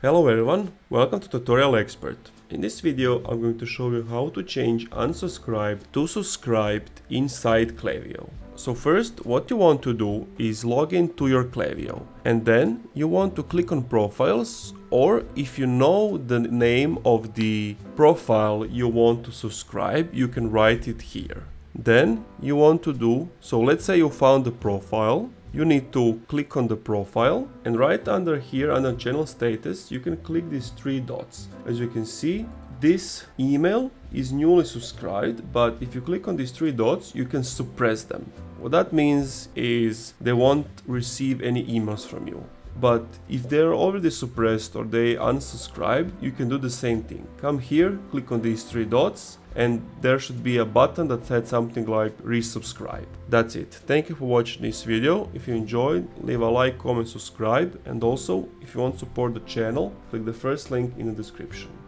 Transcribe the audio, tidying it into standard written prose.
Hello everyone, welcome to Tutorial Expert. In this video I'm going to show you how to change unsubscribed to subscribed inside Klaviyo. So first what you want to do is log in to your Klaviyo and then you want to click on profiles, or if you know the name of the profile you want to subscribe, you can write it here. Then you want to do, so let's say you found the profile. You need to click on the profile and right under here, under channel status, you can click these three dots. As you can see, this email is newly subscribed, but if you click on these three dots, you can suppress them. What that means is they won't receive any emails from you. But if they're already suppressed or they unsubscribed, you can do the same thing. Come here, click on these three dots, and there should be a button that said something like resubscribe. That's it. Thank you for watching this video. If you enjoyed, leave a like, comment, subscribe, and also if you want to support the channel, click the first link in the description.